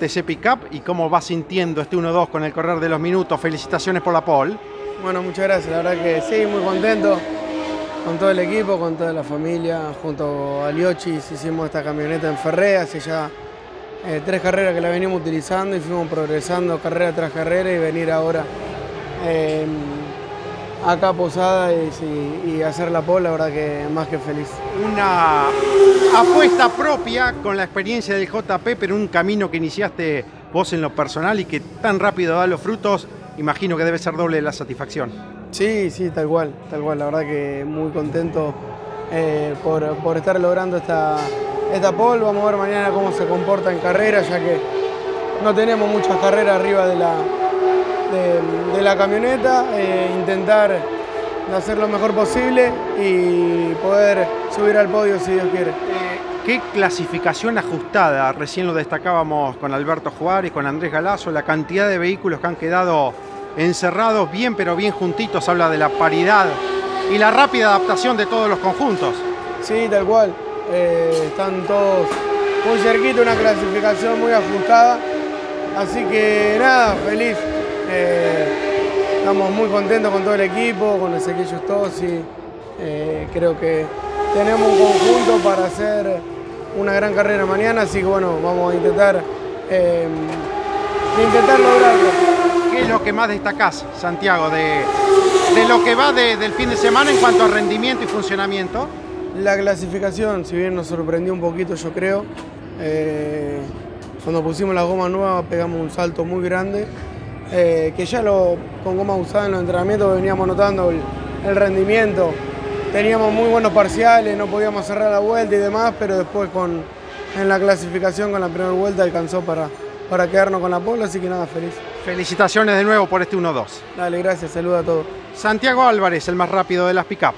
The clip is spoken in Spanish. Ese pick-up y cómo va sintiendo este 1-2 con el correr de los minutos. Felicitaciones por la pole. Bueno, muchas gracias. La verdad que sí, muy contento con todo el equipo, con toda la familia. Junto a Liochi hicimos esta camioneta en Ferré. Hace ya 3 carreras que la venimos utilizando y fuimos progresando carrera tras carrera y venir ahora acá a Posada y hacer la pole, la verdad que más que feliz. Una apuesta propia con la experiencia del JP, pero un camino que iniciaste vos en lo personal y que tan rápido da los frutos, imagino que debe ser doble la satisfacción. Sí, tal cual, la verdad que muy contento por estar logrando esta pole. Vamos a ver mañana cómo se comporta en carrera, ya que no tenemos muchas carreras arriba de la camioneta, intentar hacer lo mejor posible y poder subir al podio si Dios quiere. ¿Qué clasificación ajustada? Recién lo destacábamos con Alberto Juárez, con Andrés Galazo, la cantidad de vehículos que han quedado encerrados bien pero bien juntitos, habla de la paridad y la rápida adaptación de todos los conjuntos. Sí, tal cual, están todos muy cerquita, una clasificación muy ajustada, así que nada, feliz. Estamos muy contentos con todo el equipo, con Ezequiel Yustosi. Creo que tenemos un conjunto para hacer una gran carrera mañana, así que bueno, vamos a intentar lograrlo. ¿Qué es lo que más destacás, Santiago, de lo que va del fin de semana en cuanto a rendimiento y funcionamiento? La clasificación, si bien nos sorprendió un poquito, yo creo. Cuando pusimos las gomas nuevas pegamos un salto muy grande. Que ya con goma usada en los entrenamientos veníamos notando el rendimiento. Teníamos muy buenos parciales, no podíamos cerrar la vuelta y demás, pero después en la clasificación con la primera vuelta alcanzó para quedarnos con la pole, así que nada, feliz. Felicitaciones de nuevo por este 1-2. Dale, gracias, saludo a todos. Santiago Álvarez, el más rápido de las pick-up.